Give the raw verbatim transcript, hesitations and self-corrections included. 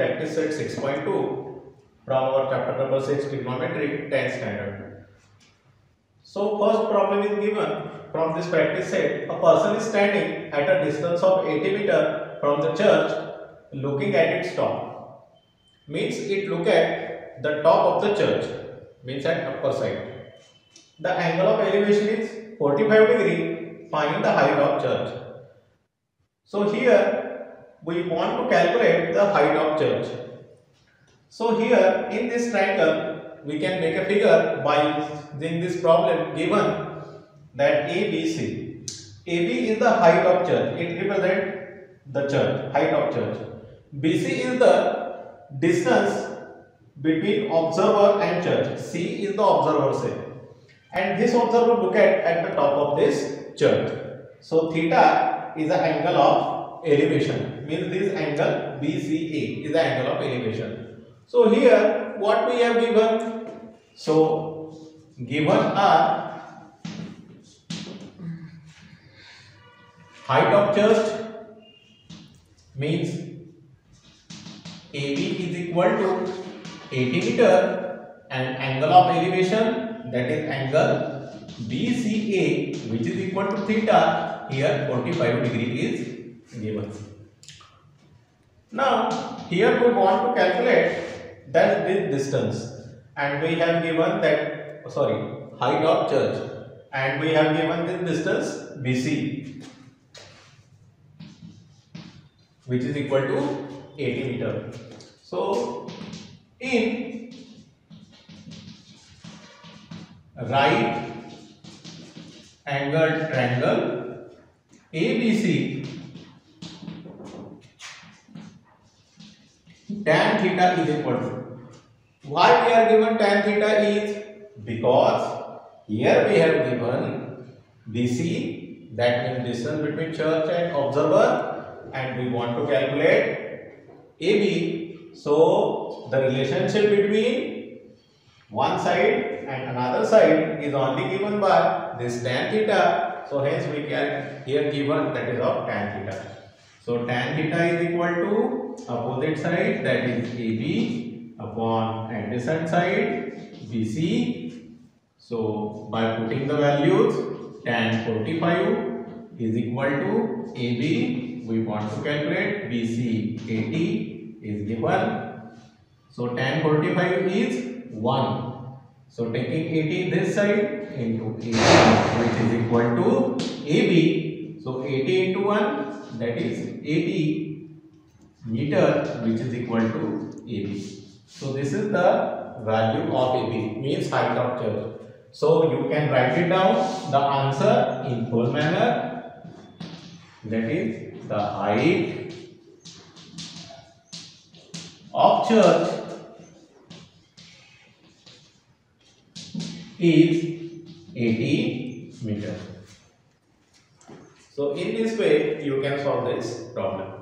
practice set six point two from our chapter number six, trigonometry, tenth standard. So first problem is given from this practice set. A person is standing at a distance of eighty meter from the church looking at its top. Means it look at the top of the church, means at upper side. The angle of elevation is forty-five degree. Find the height of church. So here we want to calculate the height of church. So here in this triangle we can make a figure by using this problem given that A B C. A B is the height of church. It represents the church, height of church. B C is the distance between observer and church. C is the observer say. And this observer look at, at the top of this church. So theta is the angle of elevation, means this angle B C A is the angle of elevation. So here what we have given? So given are height of church, means A B is equal to eighty meter, and angle of elevation, that is angle B C A, which is equal to theta. Here forty-five degree is given. Now here we want to calculate that this distance, and we have given that sorry height of church, and we have given this distance B C, which is equal to eighty meter. So in right angled triangle A B C, tan theta is equal to, why we are given tan theta is because here we have given B C, that means distance between church and observer, and we want to calculate A B. So the relationship between one side and another side is only given by this tan theta. So hence we can here given that is of tan theta. So tan theta is equal to opposite side, that is A B upon adjacent side B C. So by putting the values, tan forty-five is equal to A B. We want to calculate B C eighty is given. So tan forty-five is one. So taking eighty this side into eighty, which is equal to A B. So eighty into one, that is eighty meter, which is equal to A B. So this is the value of A B, means height of church. So you can write it down the answer in full manner, that is the height of church is eighty meter. So in this way you can solve this problem.